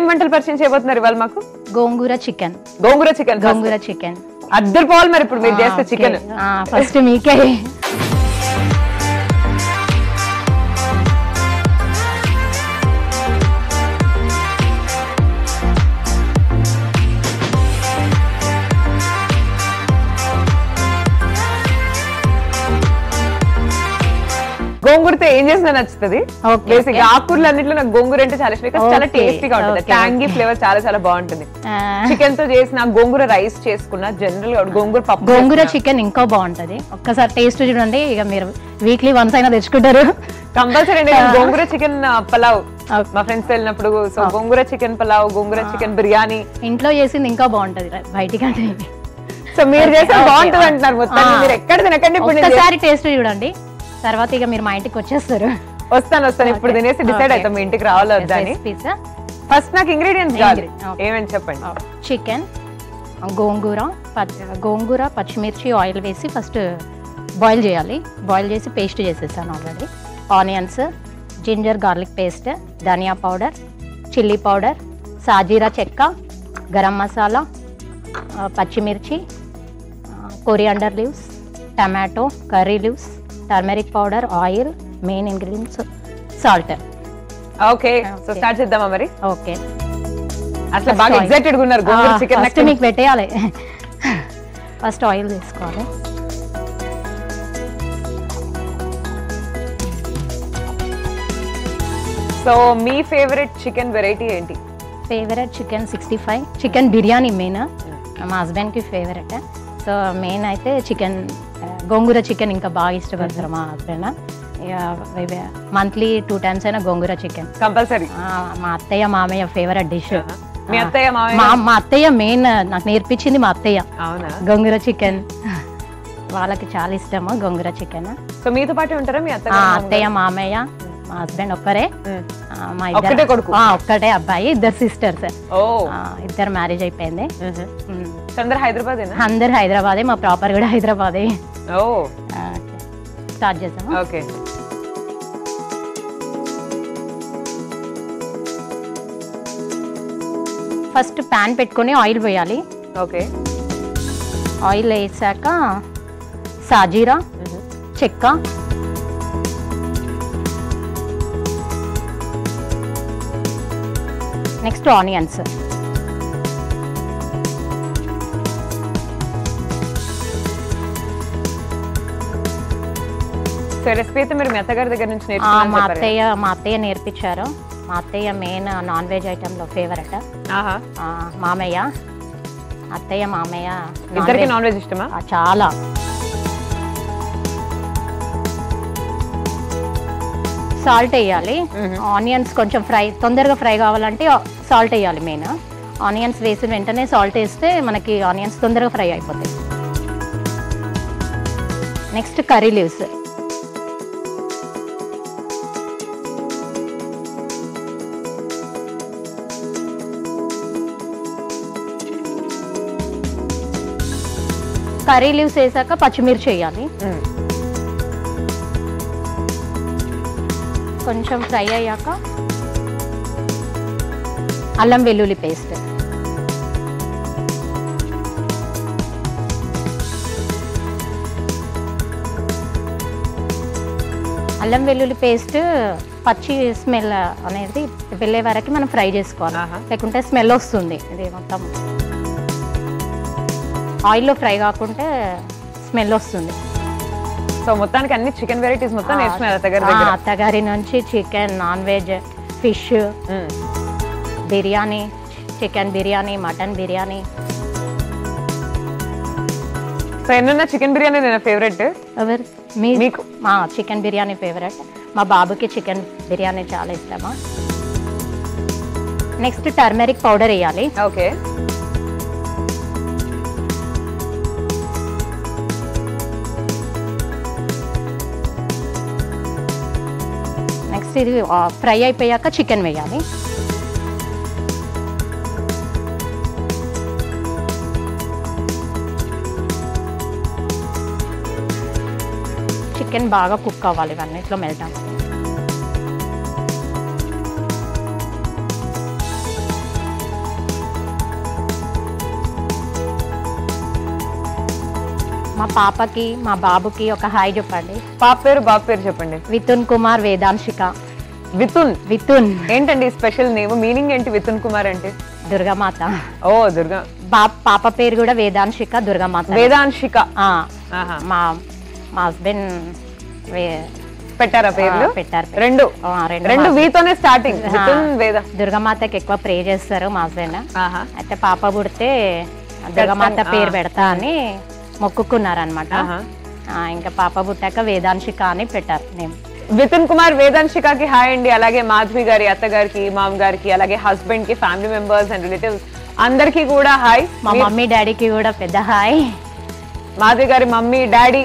ఏం వంటలు పరిచయం చేయబోతున్నారు ఇవాళ మాకు? గోంగూర చికెన్. గోంగూర చికెన్. గోంగూర చికెన్ అద్దర్ పాల్ మరి ఇప్పుడు మీరు చేసే చికెన్ ఫస్ట్ మీకే. గోంగూరతో ఏం చేసినా నచ్చుతుంది. ఆకూరలు అన్నింటిలో నాకు గోంగూర అంటే చాలా ఇష్టం. చాలా టేస్టీగా ఉంటుంది, ట్యాంగీ ఫ్లేవర్ చాలా చాలా బాగుంటుంది. చికెన్ తో చేసిన గోంగూర రైస్ చేసుకున్నా, జనరల్ గా గోంగూర పప్పు, గోంగూర చికెన్ ఇంకా బాగుంటది. ఒక్కసారి టేస్ట్ చూడండి, ఇక మీరు వీక్లీ వన్స్ అయినా తెచ్చుకుంటారు కంపల్సరీ. గోంగూర చికెన్ పలావ్ మా ఫ్రెండ్స్ వెళ్ళినప్పుడు, సో గోంగూర చికెన్ పలావ్, గోంగూర చికెన్ బిర్యానీ ఇంట్లో చేసింది ఇంకా బాగుంటది బయటికంటే. సో మీరు చేస్తే బాగుంటుంది అంటున్నారు. మొత్తాన్ని ఎక్కడ తినకండి, ఒక్కసారి టేస్ట్ చూడండి, తర్వాత ఇక మీరు మా ఇంటికి వచ్చేస్తారు. వస్తాను వస్తాను, ఇప్పుడు తినేసి డిసైడ్ అవుతాం మీ ఇంటికి రావాలో వద్దా అని. ఫస్ట్ నాకు ఇంగ్రీడియంట్స్ కావాలి, ఏమని చెప్పండి? చికెన్, గోంగూర, గోంగూర పచ్చిమిర్చి ఆయిల్ వేసి ఫస్ట్ బాయిల్ చేయాలి. బాయిల్ చేసి పేస్ట్ చేసేస్తాను already. Onions, ginger garlic paste, ధనియా పౌడర్, చిల్లీ పౌడర్, సాజీరా చెక్క, గరం మసాలా, పచ్చిమిర్చి, coriander leaves, tomato, curry leaves, turmeric powder, oil, main ingredients salt. Okay, so start చేద్దామా మరి? ఓకే, అట్లా బాగా ఎక్సైటెడ్ గా ఉన్నారు. గోంగూర చికెన్ నెక్స్ట్ మీకు పెట్టాలి. ఫస్ట్ ఆయిల్ తీసుకోవాలి. సో మీ ఫేవరెట్ చికెన్ వెరైటీ ఏంటి? Favourite chicken 65, chicken biryani main, మా హస్బెండ్ కి ఫేవరెట్. సో మెయిన్ అయితే చికెన్, గోంగూర చికెన్ ఇంకా బాగా ఇష్టపడతారు మా హస్బెండ్. మంత్లీ 2 times అయినా గోంగూర చికెన్ కంపల్సరీ. మా అత్తయ్య మామయ్య ఫేవరెట్ డిష్. మా అత్తయ్య మెయిన్ నాకు నేర్పించింది మా అత్తయ్య గోంగూర చికెన్. వాళ్ళకి చాలా ఇష్టము గోంగూర చికెన్. సో మీతో పాటు ఉంటారా మీ అత్తయ్య? అత్తయ్య మామయ్య, మా హస్బెండ్ ఒక్కరే, మా ఒక్కటే అబ్బాయి, 2 sisters, ఇద్దరు మ్యారేజ్ అయిపోయింది. హైదరాబాద్, అందరు హైదరాబాదే, మా ప్రాపర్ కూడా హైదరాబాదే. స్టార్ట్ చేద్దామా? ఓకే, ఫస్ట్ ప్యాన్ పెట్టుకొని ఆయిల్ పోయాలి. ఓకే, ఆయిల్ వేసాక సాజీరా చెక్క, నెక్స్ట్ ఆనియన్స్, మా అత్తయ్య నేర్పించారు. మా అత్తయ్య మెయిన్ నాన్ వెజ్ ఐటమ్ లో ఫేవరెట్. మామయ్య, అత్తయ్య మామయ్య ఇద్దరికి నాన్ వెజ్ ఇష్టమా? చాలా. సాల్ట్ వేయాలి. ఆనియన్స్ కొంచెం ఫ్రై, తొందరగా ఫ్రై కావాలంటే సాల్ట్ వేయాలి. మెయిన్ ఆనియన్స్ వేసిన వెంటనే సాల్ట్ వేస్తే మనకి ఆనియన్స్ తొందరగా ఫ్రై అయిపోతాయి. Next curry leaves, curry leaves వేసాక పచ్చిమిర్చి వేయాలి. కొంచెం ఫ్రై అయ్యాక అల్లం వెల్లుల్లి పేస్ట్, అల్లం వెల్లుల్లి పేస్ట్ పచ్చి స్మెల్ అనేది వెళ్ళే వరకు మనం ఫ్రై చేసుకోవాలి, లేకుంటే స్మెల్ వస్తుంది. ఇది మొత్తం ఆయిల్లో ఫ్రై కాకుంటే స్మెల్ వస్తుంది. సో మొత్తానికి అన్ని చికెన్ వెరైటీస్ మొత్తం నేర్చుకున్నారు అత్తగారి నుంచి. Chicken, non veg, fish, biryani, chicken biryani, mutton biryani. So ఎన్నున్నా చికెన్ బిర్యానీ నేను ఫేవరెట్. ఎవరు మీకు? మా చికెన్ బిర్యానీ ఫేవరెట్. మా బాబుకి చికెన్ బిర్యానీ చాలా ఇష్టమా. నెక్స్ట్ టర్మరిక్ పౌడర్ వేయాలి. ఓకే, ఇది ఫ్రై అయిపోయాక చికెన్ వేయాలి. చికెన్ బాగా కుక్ అవ్వాలి, ఇవన్నీట్లో మెల్ట్ అవ్వాలి. మా పాపకి మా బాబుకి ఒక హాయ్ చెప్పండి. పాప పేరు బాబు పేరు చెప్పండి. వితున్ కుమార్ వేదాంశిక. వితున్ వితున్ ఏంటండి స్పెషల్ నేమ్, మీనింగ్ ఏంటి? వితున్ కుమార్ అంటే దుర్గామాత. ఓ దుర్గా. పాప పేరు కూడా వేదాంశిక, దుర్గామాత వేదాంశిక. మా మా హస్బెండ్ పెట్టారా పేర్లు? పెట్టారు రెండు రెండు. వీతోనే స్టార్టింగ్ దుర్గామాతకి ఎక్కువ ప్రే చేస్తారు మా హస్బెండ్. అయితే పాప పుడితే దుర్గామాత పేరు పెడతా అని మొక్కుకున్నారు అనమాట. ఇంకా పాప పుట్టాక వేదాంశిక అని పెట్టారు. నేను వితున్ కుమార్ వేదాంశికకి హాయ్ అండి. అలాగే మాధవి గారి అత్తగారికి, మామ గారికి, అలాగే హస్బెండ్ కి, ఫ్యామిలీ మెంబర్స్ అండ్ రిలేటివ్స్ అందరికి కూడా హాయ్. మా మమ్మీ డాడీకి కూడా పెద్ద హాయ్. మాధవి గారి మమ్మీ డాడీ,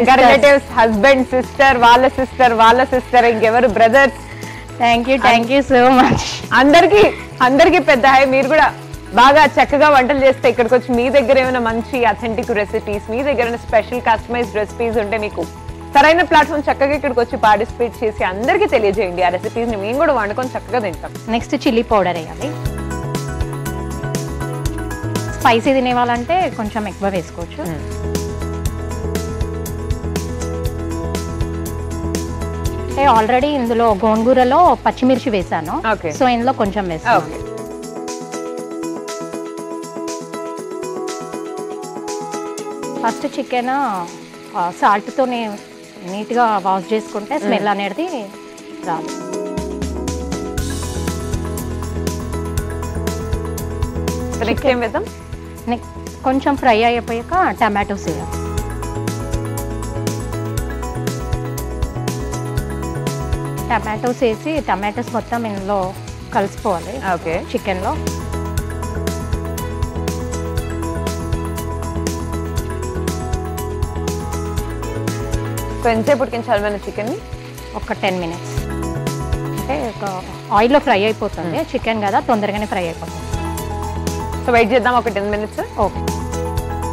ఇంకా రిలేటివ్స్, హస్బెండ్, సిస్టర్, వాళ్ళ సిస్టర్, వాళ్ళ సిస్టర్, ఇంకెవరు brothers, thank you, thank you so much. అందరికి పెద్ద హాయ్. మీరు కూడా బాగా చక్కగా వంటలు చేస్తే ఇక్కడికి వచ్చి మీ దగ్గర ఏమైనా మంచి అథెంటిక్ రెసిపీస్, మీ దగ్గర స్పెషల్ కస్టమైజ్డ్ రెసిపీస్ ఉంటే మీకు సరైన ప్లాట్ఫామ్ చక్కగా ఇక్కడికి వచ్చి పార్టిసిపేట్ చేసి అందరికీ తెలియజేయండి. ఆ రెసిపీస్ని మేము కూడా వండుకొని చక్కగా తింటాం. నెక్స్ట్ చిల్లీ పౌడర్ వేయాలి. స్పైసీ తినేవాళ్ళంటే కొంచెం ఎక్కువ వేసుకోవచ్చు. ఆల్రెడీ ఇందులో గోంగూరలో పచ్చిమిర్చి వేసాను, సో ఇందులో కొంచెం వేస్తాను. ఫస్ట్ చికెన్ సాల్ట్తో నీట్గా వాష్ చేసుకుంటే స్మెల్ అనేది రాదు. నెక్స్ట్ ఏం వేద్దాం? కొంచెం ఫ్రై అయిపోయాక టమాటోస్ వేయాలి. టమాటోస్ వేసి టమాటోస్ మొత్తం ఇందులో కలిసిపోవాలి చికెన్లో. ఎంతసేపు ఉడికించాలి మన చికెన్ని? ఒక 10 minutes. అంటే ఒక ఆయిల్లో ఫ్రై అయిపోతుంది చికెన్ కదా, తొందరగానే ఫ్రై అయిపోతుంది. సో వెయిట్ చేద్దాం ఒక 10 minutes. ఓకే.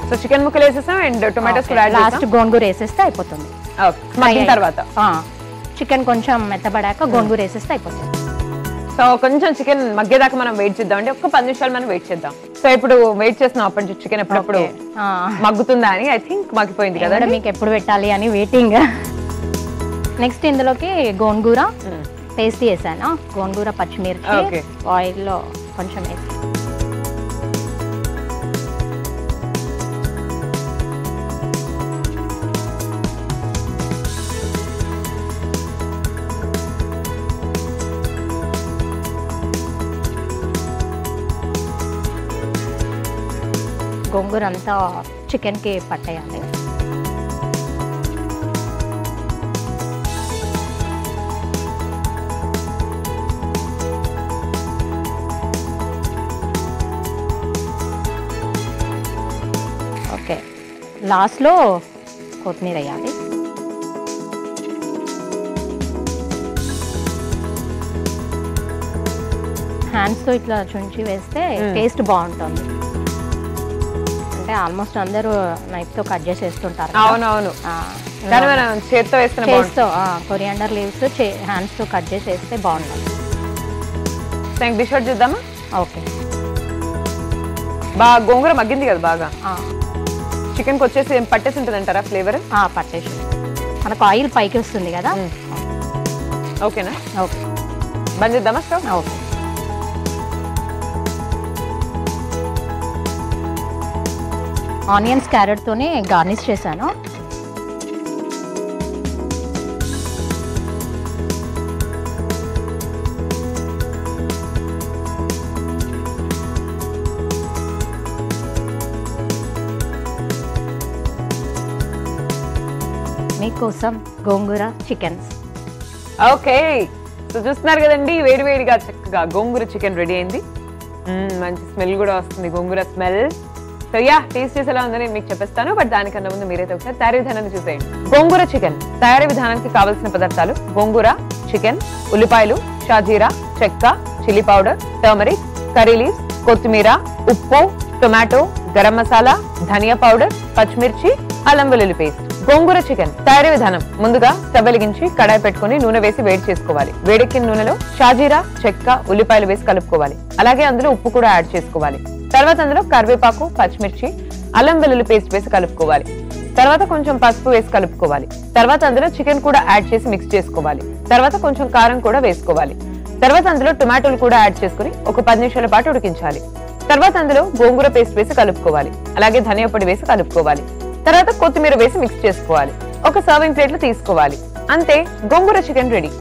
సో చికెన్ ముక్కలు వేసేస్తాం అండ్ టొమాటోస్ కూడా యాడ్ చేస్తాం. లాస్ట్ గోంగూర వేసేస్తే అయిపోతుంది. ఓకే. మగ్గిన తర్వాత చికెన్ కొంచెం మెత్తబడాక గోంగూర వేసేస్తే అయిపోతుంది. సో కొంచెం చికెన్ మగ్గేదాకా మనం వెయిట్ చేద్దాం అండి. ఒక 10 నిమిషాలు మనం వెయిట్ చేద్దాం. సో ఇప్పుడు వెయిట్ చేస్తున్నాం అప్పటి నుంచి చికెన్ ఎప్పుడప్పుడు మగ్గుతుందా అని. ఐ థింక్ మగ్గిపోయింది కదా, మీకు ఎప్పుడు పెట్టాలి అని వెయిటింగ్. నెక్స్ట్ ఇందులోకి గోంగూర పేస్ట్ చేశాను. గోంగూర పచ్చిమిర్చి ఆయిల్లో కొంచెం వేసి గోంగూర అంతా చికెన్కి పట్టేయాలి. ఓకే. లాస్ట్లో కొత్తిమీర వేయాలి. హ్యాండ్స్తో ఇట్లా చుంచి వేస్తే టేస్ట్ బాగుంటుంది. ఆల్మోస్ట్ అందరూ నైఫ్ తో కట్ చేసేస్తుంటారు. అవునవును. చేతితో కొరియాండర్ లీవ్స్ హ్యాండ్స్ తో కట్ చేసేస్తే బాగుంటుంది. డిష్ అవుట్ చేద్దామా? ఓకే. బాగా గోంగూర మగ్గింది కదా, బాగా చికెన్ కి వచ్చేసి పట్టేసి ఉంటుంది అంటారా ఫ్లేవర్? పట్టేసి మనకు ఆయిల్ పైకి వస్తుంది కదా. ఓకేనా? ఓకే. బంద్ చేద్దామా స్టవ్? ఓకే. ఆనియన్స్ క్యారెట్ తోనే గార్నిష్ చేశాను. మీకోసం గోంగూర చికెన్. ఓకే. సో చూస్తున్నారు కదండి, వేడివేడిగా చక్కగా గోంగూర చికెన్ రెడీ అయింది. మంచి స్మెల్ కూడా వస్తుంది గోంగూర స్మెల్. సో యా, టేస్ట్ చేసి ఎలా ఉందో నేను మీకు చెప్పేస్తాను. బట్ దానికన్నా ముందు మీరైతే ఒకసారి తయారీ విధానాన్ని చూసేయండి. గోంగూర చికెన్ తయారీ విధానానికి కావాల్సిన పదార్థాలు: గోంగూర, చికెన్, ఉల్లిపాయలు, షాజీరా, చెక్క, chilli powder, turmeric, curry leaves, కొత్తిమీర, ఉప్పు, టొమాటో, గరం మసాలా, ధనియా పౌడర్, పచ్చిమిర్చి, అల్లం వెల్లుల్లి పేస్ట్. గోంగూర చికెన్ తయారీ విధానం: ముందుగా స్టవ్ వెలిగించి కడాయి పెట్టుకుని నూనె వేసి వేడి చేసుకోవాలి. వేడెక్కిన నూనెలో షాజీరా, చెక్క, ఉల్లిపాయలు వేసి కలుపుకోవాలి. అలాగే అందులో ఉప్పు కూడా యాడ్ చేసుకోవాలి. తర్వాత అందులో కరివేపాకు, పచ్చిమిర్చి, అల్లం వెల్లుల్లి పేస్ట్ వేసి కలుపుకోవాలి. తర్వాత కొంచెం పసుపు వేసి కలుపుకోవాలి. తర్వాత అందులో చికెన్ కూడా యాడ్ చేసి మిక్స్ చేసుకోవాలి. తర్వాత కొంచెం కారం కూడా వేసుకోవాలి. తర్వాత అందులో టొమాటోలు కూడా యాడ్ చేసుకుని ఒక 10 నిమిషాల పాటు ఉడికించాలి. తర్వాత అందులో గోంగూర పేస్ట్ వేసి కలుపుకోవాలి. అలాగే ధనియా పొడి వేసి కలుపుకోవాలి. తర్వాత కొత్తిమీర వేసి మిక్స్ చేసుకోవాలి. ఒక సర్వింగ్ ప్లేట్ లో తీసుకోవాలి. అంతే, గోంగూర చికెన్ రెడీ.